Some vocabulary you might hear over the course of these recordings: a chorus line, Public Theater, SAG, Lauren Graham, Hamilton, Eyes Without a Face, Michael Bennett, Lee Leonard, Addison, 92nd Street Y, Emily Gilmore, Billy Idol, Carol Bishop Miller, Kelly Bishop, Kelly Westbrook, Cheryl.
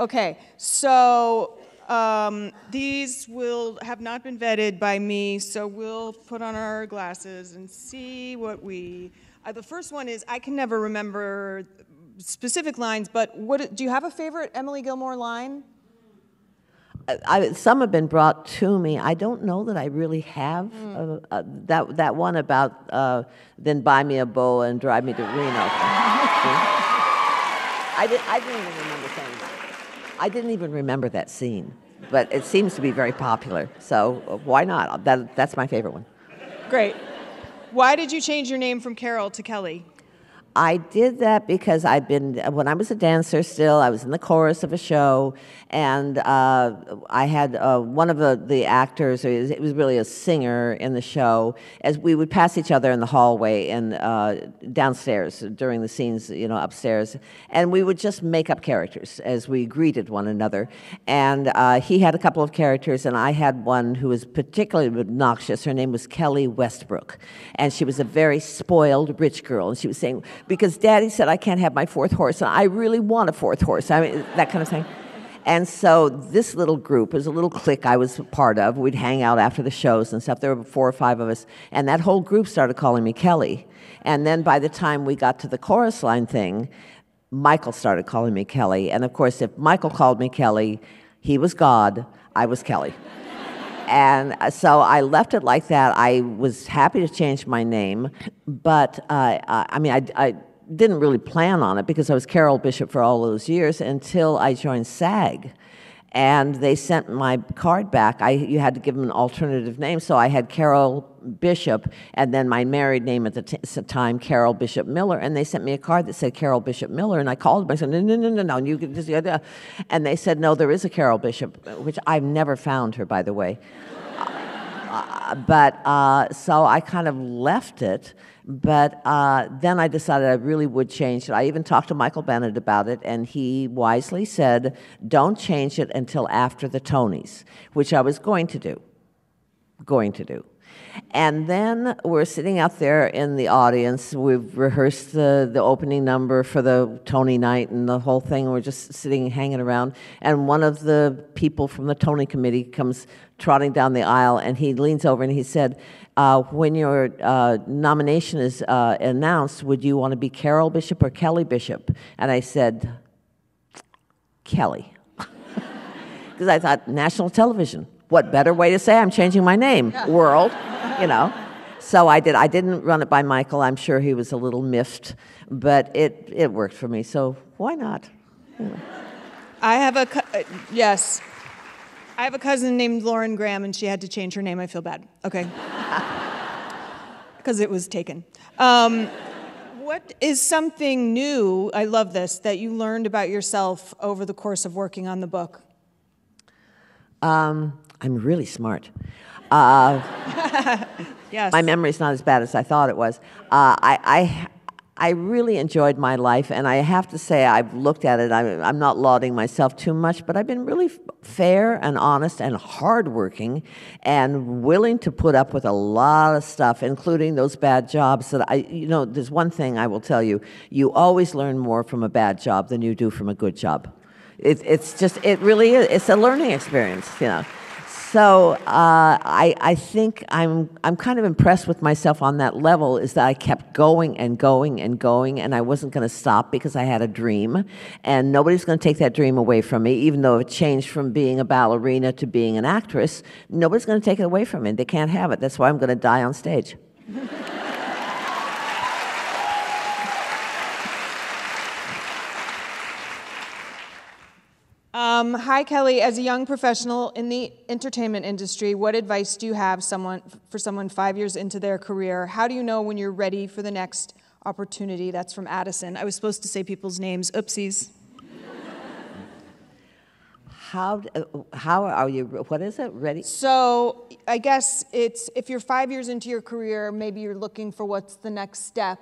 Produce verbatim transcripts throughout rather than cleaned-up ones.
Okay, so um, these will have not been vetted by me, so we'll put on our glasses and see what we... Uh, the first one is, I can never remember specific lines, but what, do you have a favorite Emily Gilmore line? I, I, some have been brought to me. I don't know that I really have. Mm. Uh, uh, that, that one about uh, then buy me a boa and drive me to Reno. I, did, I didn't even remember saying that. I didn't even remember that scene, but it seems to be very popular, so why not? That, that's my favorite one. Great. Why did you change your name from Carol to Kelly? I did that because I've been, when I was a dancer still, I was in the chorus of a show, and uh, I had uh, one of the, the actors, it was really a singer in the show, as we would pass each other in the hallway and uh, downstairs during the scenes, you know, upstairs, and we would just make up characters as we greeted one another. And uh, he had a couple of characters, and I had one who was particularly obnoxious. Her name was Kelly Westbrook, and she was a very spoiled rich girl, and she was saying, because Daddy said I can't have my fourth horse, and I really want a fourth horse, I mean, that kind of thing. And so this little group, it was a little clique I was part of, we'd hang out after the shows and stuff, there were four or five of us, and that whole group started calling me Kelly. And then by the time we got to the chorus line thing, Michael started calling me Kelly, and of course if Michael called me Kelly, he was God, I was Kelly. And so I left it like that. I was happy to change my name, but uh, I mean, I, I didn't really plan on it because I was Carol Bishop for all those years until I joined SAG. And they sent my card back. I, you had to give them an alternative name, so I had Carol Bishop, and then my married name at the t time, Carol Bishop Miller, and they sent me a card that said Carol Bishop Miller, and I called them, I said, no, no, no, no, no, and, you can just, uh, and they said, no, there is a Carol Bishop, which I've never found her, by the way. Uh, but uh, so I kind of left it, but uh, then I decided I really would change it. I even talked to Michael Bennett about it, and he wisely said, don't change it until after the Tonys, which I was going to do, going to do. And then we're sitting out there in the audience, we've rehearsed the, the opening number for the Tony night and the whole thing, we're just sitting, hanging around, and one of the people from the Tony committee comes trotting down the aisle, and he leans over and he said, uh, when your uh, nomination is uh, announced, would you want to be Carol Bishop or Kelly Bishop? And I said, Kelly, because I thought, national television. What better way to say I'm changing my name, world, you know? So I did. I didn't run it by Michael. I'm sure he was a little miffed, but it, it worked for me, so why not? Anyway. I have a, uh, yes. I have a cousin named Lauren Graham, and she had to change her name. I feel bad, okay. Because it was taken. Um, what is something new, I love this, that you learned about yourself over the course of working on the book? Um. I'm really smart. Uh, yes. My memory's not as bad as I thought it was. Uh, I, I, I really enjoyed my life, and I have to say I've looked at it, I'm, I'm not lauding myself too much, but I've been really fair and honest and hardworking and willing to put up with a lot of stuff, including those bad jobs that I, you know, there's one thing I will tell you, you always learn more from a bad job than you do from a good job. It, it's just, it really is, it's a learning experience, you know. So uh, I, I think I'm, I'm kind of impressed with myself on that level, is that I kept going and going and going, and I wasn't going to stop because I had a dream, and nobody's going to take that dream away from me, even though it changed from being a ballerina to being an actress. Nobody's going to take it away from me. They can't have it. That's why I'm going to die on stage. Um, hi, Kelly. As a young professional in the entertainment industry, what advice do you have someone, for someone five years into their career? How do you know when you're ready for the next opportunity? That's from Addison. I was supposed to say people's names. Oopsies. How, how are you, what is it, ready? So I guess it's, if you're five years into your career, maybe you're looking for what's the next step.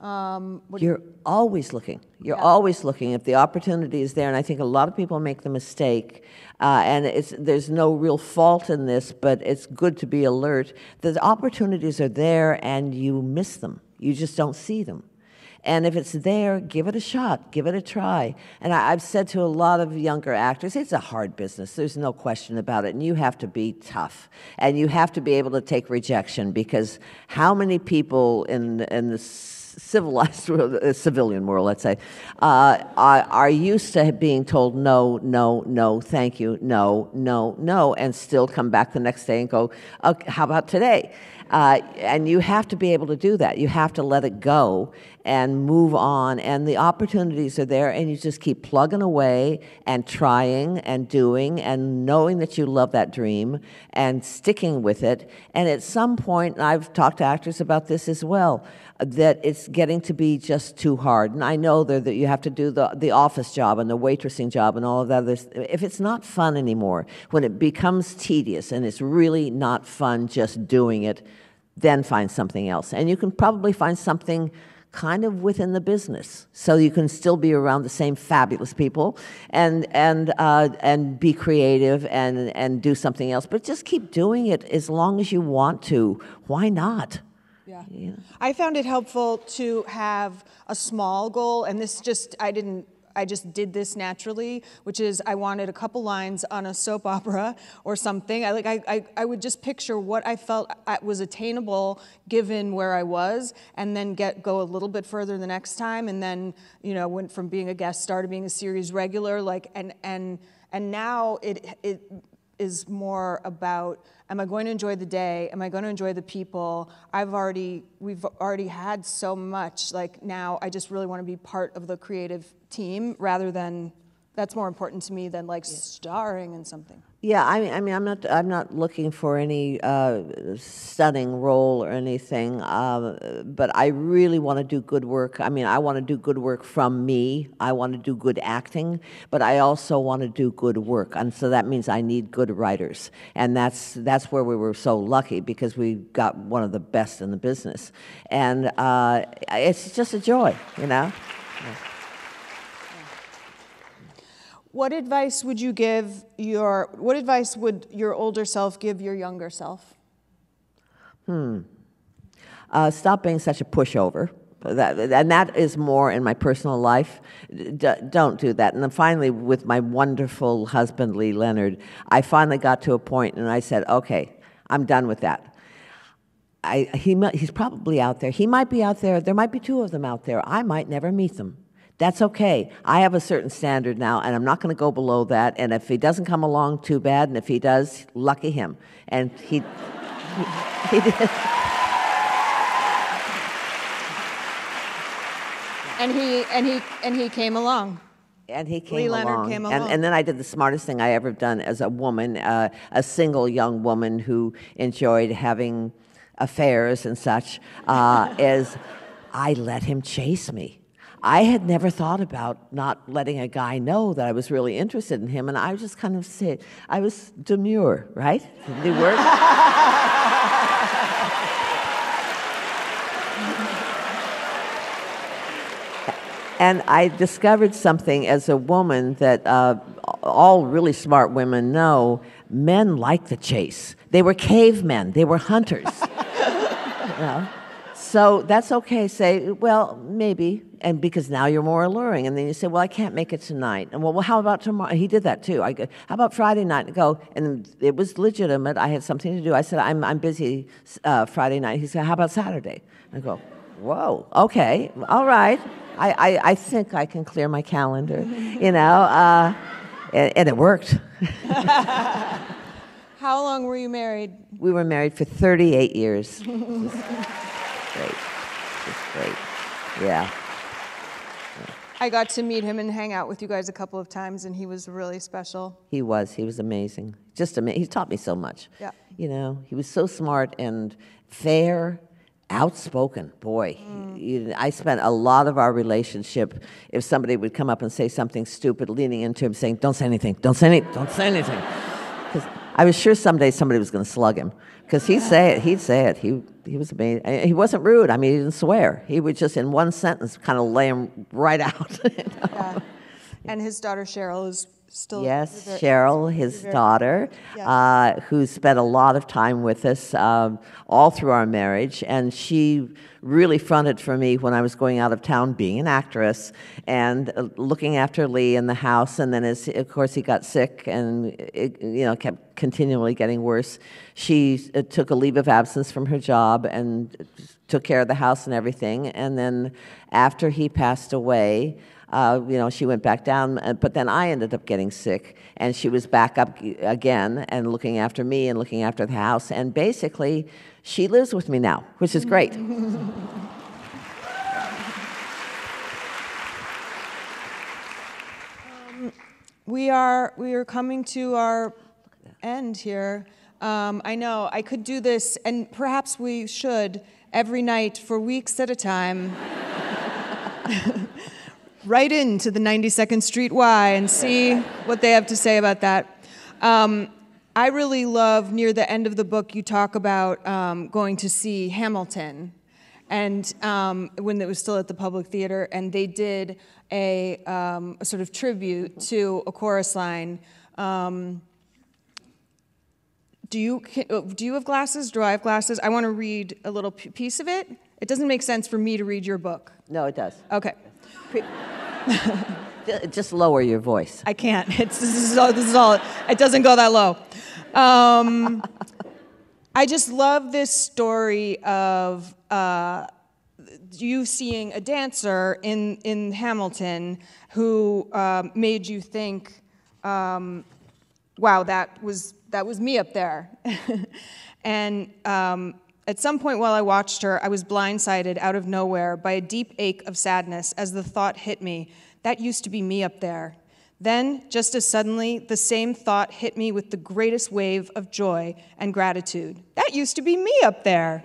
Um, You're always looking. You're yeah. always looking if the opportunity is there, and I think a lot of people make the mistake, uh, and it's, there's no real fault in this, but it's good to be alert. The opportunities are there, and you miss them. You just don't see them. And if it's there, give it a shot, give it a try. And I, I've said to a lot of younger actors, it's a hard business, there's no question about it, and you have to be tough. And you have to be able to take rejection, because how many people in, in the civilized world, uh, civilian world, let's say, uh, are, are used to being told no, no, no, thank you, no, no, no, and still come back the next day and go, okay, how about today? Uh, and you have to be able to do that. You have to let it go and move on, and the opportunities are there, and you just keep plugging away and trying and doing and knowing that you love that dream and sticking with it. And at some point, and I've talked to actors about this as well, that it's getting to be just too hard. And I know that you have to do the, the office job and the waitressing job and all of that. There's, if it's not fun anymore, when it becomes tedious and it's really not fun just doing it, then find something else. And you can probably find something kind of within the business, so you can still be around the same fabulous people and and uh, and be creative and and do something else. But just keep doing it as long as you want to. Why not? Yeah. Yeah. I found it helpful to have a small goal, and this just I didn't. I just did this naturally, which is I wanted a couple lines on a soap opera or something. I like I, I, I would just picture what I felt was attainable given where I was, and then get go a little bit further the next time, and then, you know, went from being a guest star to being a series regular. Like and and and now it it is more about, am I going to enjoy the day? Am I going to enjoy the people? I've already, we've already had so much. Like now I just really want to be part of the creative team rather than, that's more important to me than like yeah. starring in something. Yeah, I mean, I mean, I'm not, I'm not looking for any uh, stunning role or anything, uh, but I really want to do good work. I mean, I want to do good work from me. I want to do good acting, but I also want to do good work, and so that means I need good writers, and that's that's where we were so lucky, because we got one of the best in the business, and uh, it's just a joy, you know. Yeah. What advice would you give your, what advice would your older self give your younger self? Hmm. Uh, stop being such a pushover. That, and that is more in my personal life. D don't do that. And then finally, with my wonderful husband, Lee Leonard, I finally got to a point and I said, okay, I'm done with that. I, he, he's probably out there. He might be out there. There might be two of them out there. I might never meet them. That's okay. I have a certain standard now, and I'm not going to go below that. And if he doesn't come along, too bad. And if he does, lucky him. And he, he, he did. And he and he and he came along. And he came Lee Leonard along. Came along. And, and then I did the smartest thing I ever done as a woman, uh, a single young woman who enjoyed having affairs and such. Uh, is I let him chase me. I had never thought about not letting a guy know that I was really interested in him, and I just kind of said, I was demure, right? New word? And I discovered something as a woman that uh, all really smart women know, men like the chase. They were cavemen, they were hunters. You know? So that's okay, say, well, maybe, and because now you're more alluring. And then you say, well, I can't make it tonight. And well, well how about tomorrow? He did that too. I go, how about Friday night? And go, and it was legitimate. I had something to do. I said, I'm, I'm busy uh, Friday night. He said, how about Saturday? I go, whoa, okay, all right. I, I, I think I can clear my calendar, you know, uh, and, and it worked. How long were you married? We were married for thirty-eight years. Great. It's great. Yeah. yeah. I got to meet him and hang out with you guys a couple of times, and he was really special. He was. He was amazing. Just amazing. He taught me so much. Yeah. You know, he was so smart and fair, outspoken. Boy, mm. he, I spent a lot of our relationship, if somebody would come up and say something stupid, leaning into him, saying, don't say anything, don't say anything, don't say anything. Because I was sure someday somebody was going to slug him. Because he'd say it, he'd say it. He he was amazing. He wasn't rude. I mean, he didn't swear. He would just, in one sentence, kind of lay him right out. You know? Yeah. And his daughter Cheryl is still... Yes, very, Cheryl, his very, daughter, yes. uh, who spent a lot of time with us um, all through our marriage, and she really fronted for me when I was going out of town being an actress and uh, looking after Lee in the house, and then as, of course, he got sick and it, you know, kept continually getting worse. She uh, took a leave of absence from her job and took care of the house and everything, and then after he passed away, Uh, you know, she went back down, but then I ended up getting sick, and she was back up again and looking after me and looking after the house, and basically, she lives with me now, which is great. um, we are we are coming to our end here. Um, I know, I could do this, and perhaps we should, every night for weeks at a time. Right into the ninety-second Street Y and see what they have to say about that. Um, I really love, near the end of the book, you talk about um, going to see Hamilton, and um, when it was still at the Public Theater, and they did a, um, a sort of tribute to A Chorus Line. Um, do you, do you have glasses? Do I have glasses? I want to read a little piece of it. It doesn't make sense for me to read your book. No, it does. Okay. Just lower your voice. I can't. It's, this is all, this is all, it doesn't go that low. Um, I just love this story of uh, you seeing a dancer in, in Hamilton who um, made you think, um, wow, that was, that was me up there. And um, at some point while I watched her, I was blindsided out of nowhere by a deep ache of sadness as the thought hit me, that used to be me up there. Then, just as suddenly, the same thought hit me with the greatest wave of joy and gratitude. That used to be me up there.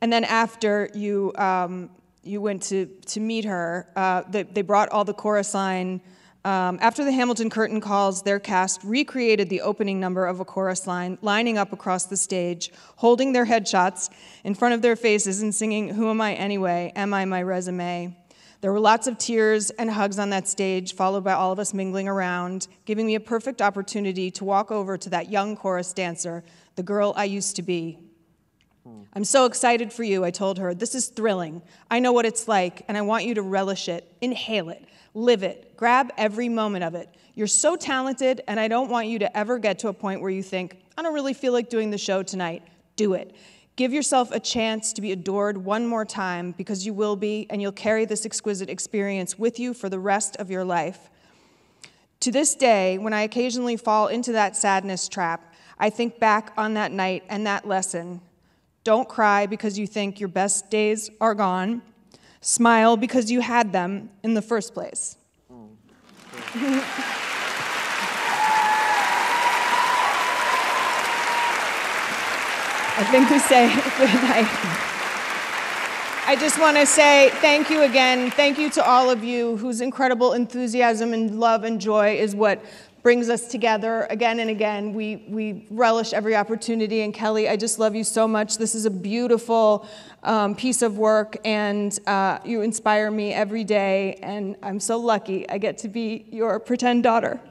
And then after you, um, you went to, to meet her, uh, they, they brought all the chorus line. Um, after the Hamilton curtain calls, their cast recreated the opening number of A Chorus Line, lining up across the stage, holding their headshots in front of their faces and singing, "Who am I anyway? Am I my resume?" There were lots of tears and hugs on that stage, followed by all of us mingling around, giving me a perfect opportunity to walk over to that young chorus dancer, the girl I used to be. "I'm so excited for you," I told her. "This is thrilling. I know what it's like, and I want you to relish it, inhale it, live it, grab every moment of it. You're so talented, and I don't want you to ever get to a point where you think, I don't really feel like doing the show tonight. Do it. Give yourself a chance to be adored one more time, because you will be, and you'll carry this exquisite experience with you for the rest of your life." To this day, when I occasionally fall into that sadness trap, I think back on that night and that lesson. Don't cry because you think your best days are gone. Smile because you had them in the first place. Oh, sure. I think we say good night. I just want to say thank you again. Thank you to all of you whose incredible enthusiasm and love and joy is what brings us together again and again. We, we relish every opportunity. And Kelly, I just love you so much. This is a beautiful um, piece of work, and uh, you inspire me every day. And I'm so lucky I get to be your pretend daughter.